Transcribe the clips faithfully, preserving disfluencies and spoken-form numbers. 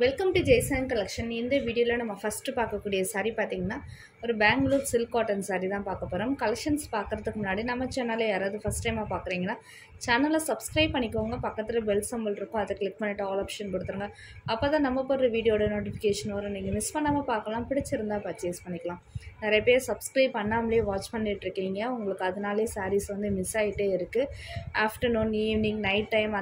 Welcome to Jaison Collection. In this video, we will first talk about a Bangalore silk cotton saree. Collections are the channel. If you first time the channel, subscribe and click the bell symbol. Click on all options. Then we video notification. Miss purchase purchase. Subscribe and watch the sarees miss afternoon, evening, night time.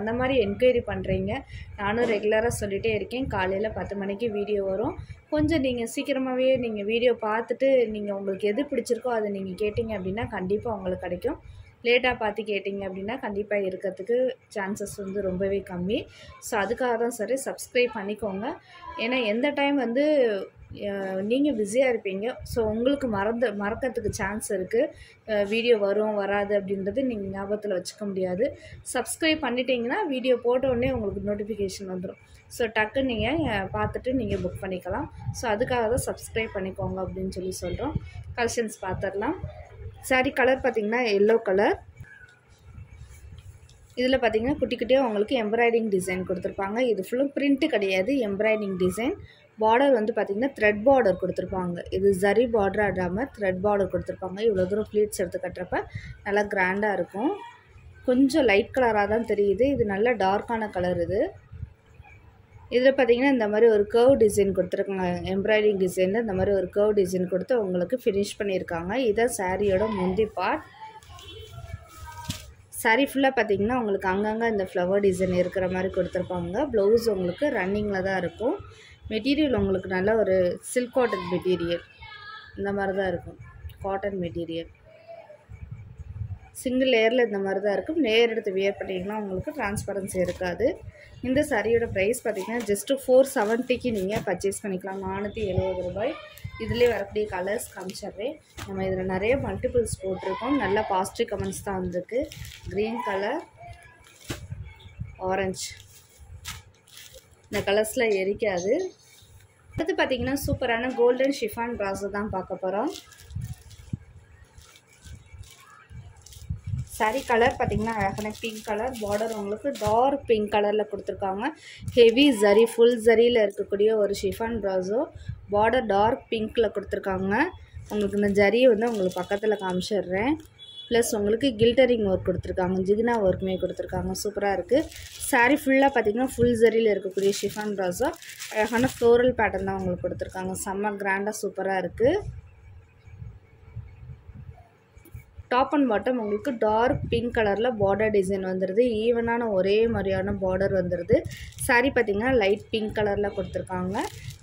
I காலையில பத்து மணிக்கு video வரும் கொஞ்சம் நீங்க சீக்கிரமாவே நீங்க video பார்த்துட்டு நீங்க உங்களுக்கு எது பிடிச்சிருக்கோ அதை நீங்க கேட்டிங்க அப்படினா கண்டிப்பா உங்களுக்கு கிடைக்கும் லேட்டா பார்த்து கேட்டிங்க அப்படினா கண்டிப்பா இருக்குதுக்கு சான்சஸ் வந்து ரொம்பவே கம்மி சோ அதுக்காக தான் சரி சப்ஸ்கிரைப் பண்ணிக்கோங்க ஏனா எந்த டைம் வந்து நீங்க பிஸியா இருப்பீங்க சோ உங்களுக்கு மறந்து மறக்கிறதுக்கு சான்ஸ் இருக்கு வீடியோ வரும் வராது அப்படின்றது நீங்க ஞாபகத்துல வச்சுக்க முடியாது சப்ஸ்கிரைப் பண்ணிட்டீங்கனா வீடியோ போட்ட உடனே உங்களுக்கு நோட்டிஃபிகேஷன் வந்துரும் சோ டக்கு நீங்க பார்த்துட்டு நீங்க புக் பண்ணிக்கலாம் சோ அதுக்காக தான் சப்ஸ்கிரைப் பண்ணிக்கோங்க அப்படினு சொல்லி சொல்றோம் கலெக்ஷன்ஸ் பாத்தறலாம் saree color பாத்தீங்கன்னா yellow color இதுல பாத்தீங்கன்னா குட்டி குட்டியா உங்களுக்கு embroidering design கொடுத்திருப்பாங்க இது full print கிடையாது embroidering design border வந்து பாத்தீங்கன்னா thread border கொடுத்திருப்பாங்க இது zari border ஆடாம thread border கொடுத்திருப்பாங்க இவ்வளவு தூரம் pleats எடுத்து கட்டறப்ப நல்லா கிராண்டா இருக்கும் கொஞ்சம் light கலரா தான் தெரியுது இது நல்ல dark ஆன கலர் இது இதுல பாத்தீங்கன்னா இந்த மாதிரி ஒரு curve design கொடுத்திருக்காங்க embroidering designல இந்த மாதிரி ஒரு curve design கொடுத்து உங்களுக்கு finish பண்ணிருக்காங்க இத சாரியோட முந்தி part saree full பாத்தீங்கன்னா உங்களுக்கு அங்கங்க இந்த flower design இருக்குற மாதிரி கொடுத்திருப்பாங்க blouse உங்களுக்கு runningல தான் இருக்கும் மெட்டீரியல் உங்களுக்கு நல்ல ஒரு silk cotton material இந்த மாதிரி தான் இருக்கும் cotton material single layerல இந்த மாதிரி தான் இருக்கும் layer எடுத்து wear பண்ணீங்கன்னா உங்களுக்கு transparency இருக்காது இந்த saree-யோட price பாத்தீங்கன்னா just four seventy க்கு நீங்க purchase பண்ணிக்கலாம் four seventy ரூபாய் இதிலே வரக்கூடிய கலர்ஸ் காமிச்சறே நம்ம இதல நிறைய மல்டிபிள்ஸ் போட்டுருக்கோம் நல்ல பாசிட்டிவ் கமெண்ட்ஸ் தான் வந்திருக்கு green color orange The colors la erikkaadu adhu pathina super ana golden chiffon bracelet dhaan paakaporam saree color pathina alagana pink color border ungalku dark pink color la kuduthirukanga heavy zari full zari la irukkuriya oru chiffon bracelet border dark pink la kuduthirukanga ungalku indha zari vandha ungalku pakkathula kaamichirren Plus, உங்களுக்கு கில்டரிங் work கொடுத்திருக்காங்க ஜிகினா work மே கொடுத்திருக்காங்க சூப்பரா இருக்கு saree full-ஆ பாத்தீங்கன்னா full zari-ல இருக்கக்கூடிய chiffon bracelet அழகான floral pattern தான் உங்களுக்கு கொடுத்திருக்காங்க செம கிராண்டா சூப்பரா இருக்கு top and bottom உங்களுக்கு dark pink color-ல border design வந்திருது ஈவனான ஒரே மாதிரியான border வந்திருது saree பாத்தீங்கன்னா light pink color-ல கொடுத்திருக்காங்க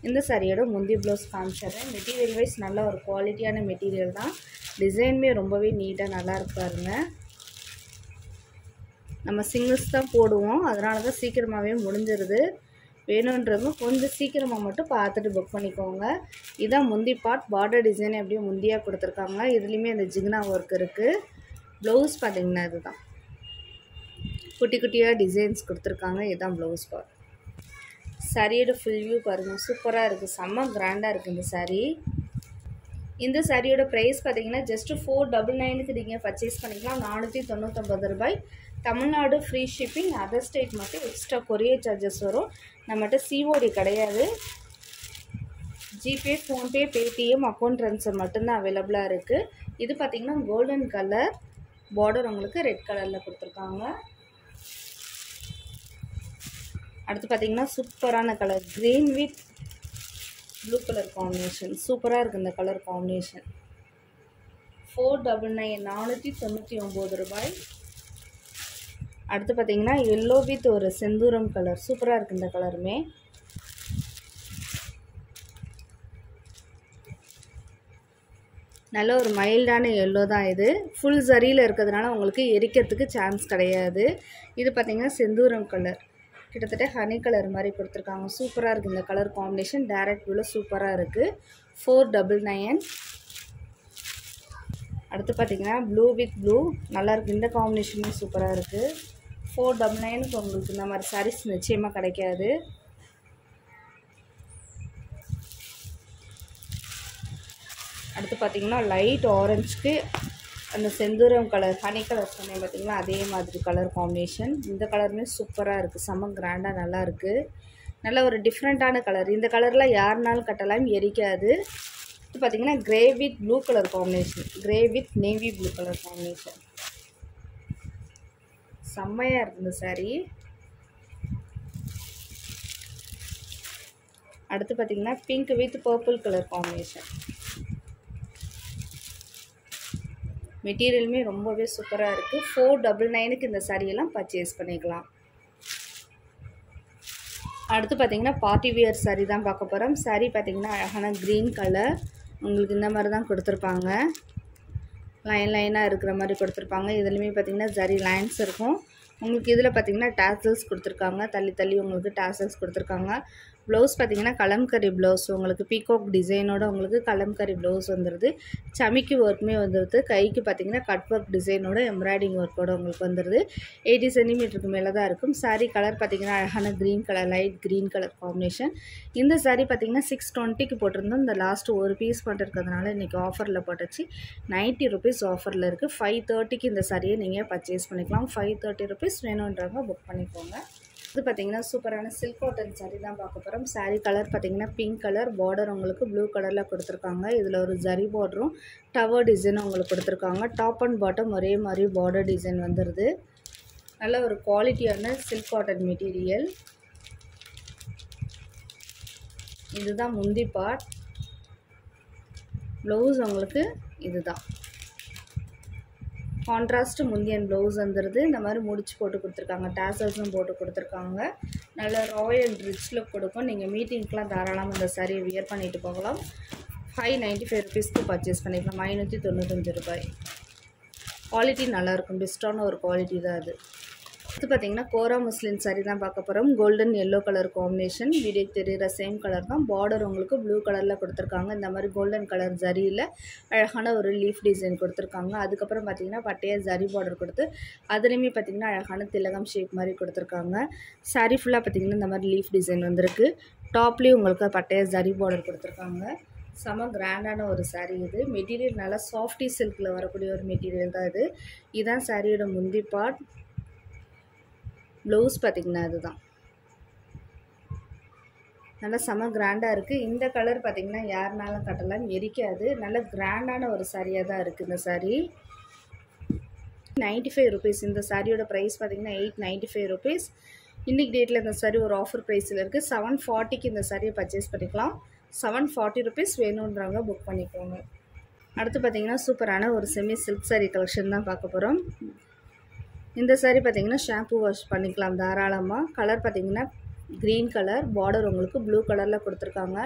இந்த saree-யோட முந்தி blouse காமிச்சறேன் material wise நல்ல ஒரு குவாலிட்டியான material தான் Design में ரொம்பவே नीटा நல்லா இருக்கு பாருங்க நம்ம சிங்கிள்ஸ் தான் போடுவோம் அதனால தான் சீக்கிரமாவே முடிஞ்சிருது வேணும்ன்றவங்க கொஞ்சம் சீக்கிரமா மட்டும் பார்த்துட்டு புக் பண்ணிக்கோங்க இத முந்தி பார்ட் border design அப்படியே முந்தியா கொடுத்திருக்காங்க இதுலயே அந்த ஜிகினா work இருக்கு blouse பாத்தீங்கன்னா இதுதான் குட்டி குட்டியா டிசைன்ஸ் கொடுத்திருக்காங்க இதான் blouse part saree-யோட full view பாருங்க சூப்பரா இருக்கு செம கிராண்டா இருக்கு இந்த saree இந்த சாரியோட price பாத்தீங்கன்னா just four ninety-nine க்கு நீங்க purchase பண்ணிக்கலாம் four ninety-nine Tamil Nadu free shipping other state மட்டும் extra courier charges வரும் நம்மட்ட C O D கிடையாது G Pay PhonePe Paytm account transfer மட்டும் தான் available-ஆ இருக்கு இது பாத்தீங்கன்னா golden color border உங்களுக்கு red color-ல கொடுத்திருக்காங்க அடுத்து பாத்தீங்கன்னா சூப்பரான colour green with Blue color combination. Super the color combination. four ninety-nine, four ninety-nine. அடுத்து பாத்தீங்கன்னா yellow with ஒரு செந்தூரம் color. சூப்பரா இருக்கு இந்த கலர்மே. நல்ல ஒரு மைல்டான yellow தான் இது. Full zari-ல இருக்குதுனால உங்களுக்கு எரிக்கிறதுக்கு சான்ஸ் கிடையாது. இது பாத்தீங்கன்னா செந்தூரம் color. கிட்டத்தட்ட ஹனி கலர் மாதிரி கொடுத்திருக்காங்க சூப்பரா இருக்கு இந்த கலர் காம்பினேஷன் டைரக்ட் வியூல சூப்பரா இருக்கு four ninety-nine அடுத்து பாத்தீங்கன்னா ப்ளூ வித் ப்ளூ நல்லா இருக்கு இந்த காம்பினேஷனும் சூப்பரா இருக்கு four ninety-nine க்கு உங்களுக்கு இந்த மாதிரி sarees நிச்சயமா கிடைக்காது அடுத்து பாத்தீங்கன்னா லைட் ஆரஞ்சுக்கு அந்த செந்தூரம் கலர் ஹனி கலர் சொன்னே பாத்தீங்களா அதே மாதிரி கலர் காம்பினேஷன் இந்த கலர்மே சூப்பரா இருக்கு செம கிராண்டா நல்லா இருக்கு நல்ல ஒரு டிஃபரண்டான கலர் இந்த கலர்ல யார்னாலும் கட்டலாம் எரிக்காது இது பாத்தீங்கன்னா grey with blue colour combination grey with navy blue colour combination செம்மையா இருக்கு சாரி அடுத்து பாத்தீங்கன்னா pink with purple color combination material में ரொம்பவே சூப்பரா இருக்கு four ninety-nine க்கு இந்த saree எல்லாம் purchase பண்ணிக்கலாம் அடுத்து பாத்தீங்கன்னா party wear saree தான் பார்க்க போறோம் saree பாத்தீங்கன்னா அழகான green color உங்களுக்கு இந்த மாதிரி தான் கொடுத்திருப்பாங்க லைன் லைனா இருக்குற மாதிரி கொடுத்திருப்பாங்க இதலயே பாத்தீங்கன்னா zari lines இருக்கும் உங்களுக்கு இதல பாத்தீங்கன்னா tassels கொடுத்திருக்காங்க தள்ளி தள்ளி உங்களுக்கு tassels கொடுத்திருக்காங்க Blouse pathina kalamkari blouse ungalku peacock design oda ungalku kalamkari blouse vandirudhu chamiki work me vandirudhu kaiyukku pathina cut work design oda embroidering work oda ungalku vandirudhu eighty centimeters ku mela da irukum saree color pathina alagana green color light green color combination indha saree pathina six twenty ku potirundhom the last one piece pondirukadanaala inikku offer la potachi ninety rupees offer la irukku five thirty ku indha saree neenga purchase panikalam five thirty rupees venundravanga book panikonga இது பாத்தீங்கன்னா சூப்பரான silk cotton saree தான் பார்க்க போறோம். saree colour பாத்தீங்கன்னா pink colour border உங்களுக்கு blue கலர்ல கொடுத்திருக்காங்க. இதுல ஒரு zari borderம் tower design உங்களுக்கு கொடுத்திருக்காங்க. top and bottom ஒரே மாதிரி border design வந்திருது. நல்ல ஒரு குவாலிட்டியான silk cotton material. இதுதான் முந்தி part. blouse உங்களுக்கு இதுதான். Contrast mundian blouse வந்துருது இந்த மாதிரி முடிச்சு போட்டு கொடுத்திருக்காங்க tasselsம் போட்டு கொடுத்திருக்காங்க நல்ல royal rich look கொடுக்கும் நீங்க மீட்டிங்க்குலாம் தாராளமா இந்த saree wear பண்ணிட்டு போகலாம் five ninety-five rupees க்கு purchase பண்ணிக்கலாம் five ninety-five rupees quality நல்லா இருக்கும் பெஸ்டான ஒரு quality தான் அது இது பாத்தீங்கன்னா கோரா muslin saree தான் பார்க்க போறோம் golden yellow color combination video தெரியுற same color தான் border உங்களுக்கு blue colorல கொடுத்திருக்காங்க இந்த மாதிரி golden color zariல அழகான ஒரு leaf design கொடுத்திருக்காங்க அதுக்கு அப்புறம் பாத்தீங்கன்னா பட்டைய zari border கொடுத்து அதுலயே பாத்தீங்கன்னா அழகான திலகம் shape மாதிரி கொடுத்திருக்காங்க saree full-ஆ பாத்தீங்கன்னா இந்த மாதிரி leaf design வந்திருக்கு topலயே உங்களுக்கு பட்டைய zari border கொடுத்திருக்காங்க சம கிராண்டான ஒரு saree இது மெட்டீரியல் நல்ல சாஃப்டி silk-ல வரக்கூடிய ஒரு மெட்டீரியல் தான் இது இதான் saree-யோட முந்தி part Blouse pathina adudhaan nalla sama grand ah irukku inda color pathina yarnala kattalam erikadhu nalla grand ana oru saree ah da irukku inda saree ninety-five rupees inda saree oda price pathina eight ninety-five rupees innik date la inda saree oru offer price la irukku seven forty ku inda saree purchase panikalam seven forty rupees venundranga book panikonga aduthu pathina super ana oru semi silk saree collection da paakaporam இந்த saree பாத்தீங்கன்னா shampoo wash பண்ணிக்கலாம் தாராளமா colour பாத்தீங்கன்னா green color border உங்களுக்கு blue colorல கொடுத்திருக்காங்க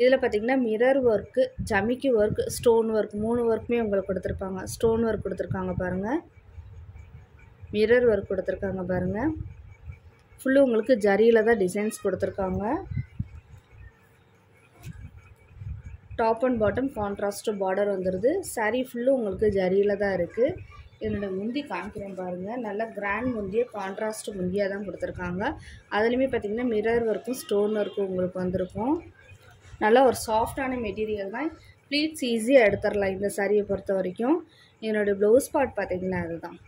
இதல பாத்தீங்கன்னா mirror work jamiki work stone work மூணு workமே உங்களுக்கு கொடுத்திருப்பாங்க stone work கொடுத்திருக்காங்க பாருங்க mirror work கொடுத்திருக்காங்க பாருங்க full உங்களுக்கு ஜரியில தான் டிசைன்ஸ் கொடுத்திருக்காங்க top and bottom contrast border வந்திருது saree full உங்களுக்கு ஜரியில தான் இருக்கு என்னோட முந்தி காமிக்கிறேன் பாருங்க நல்ல கிராண்ட் முந்தியே கான்ட்ராஸ்ட் முந்தியா தான் கொடுத்திருக்காங்க அதுலயே பாத்தீங்கன்னா mirror work stone work உங்களுக்கு வந்திருக்கும் நல்ல ஒரு சாஃப்ட்டான மெட்டீரியல் தான் pleats ஈஸியா எடுத்துறலாம் இந்த saree பொறுத்த வரைக்கும் என்னோட blouse part பாத்தீங்கன்னா அதுதான்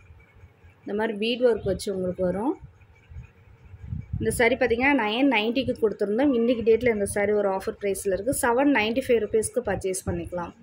இந்த மாதிரி bead work வச்சு உங்களுக்கு வரும் இந்த saree பாத்தீங்கன்னா nine ninety க்கு கொடுத்திருந்தோம் இன்னைக்கு டேட்ல இந்த saree ஒரு ஆஃபர் பிரைஸ்ல இருக்கு seven ninety-five rupees க்கு purchase பண்ணிக்கலாம்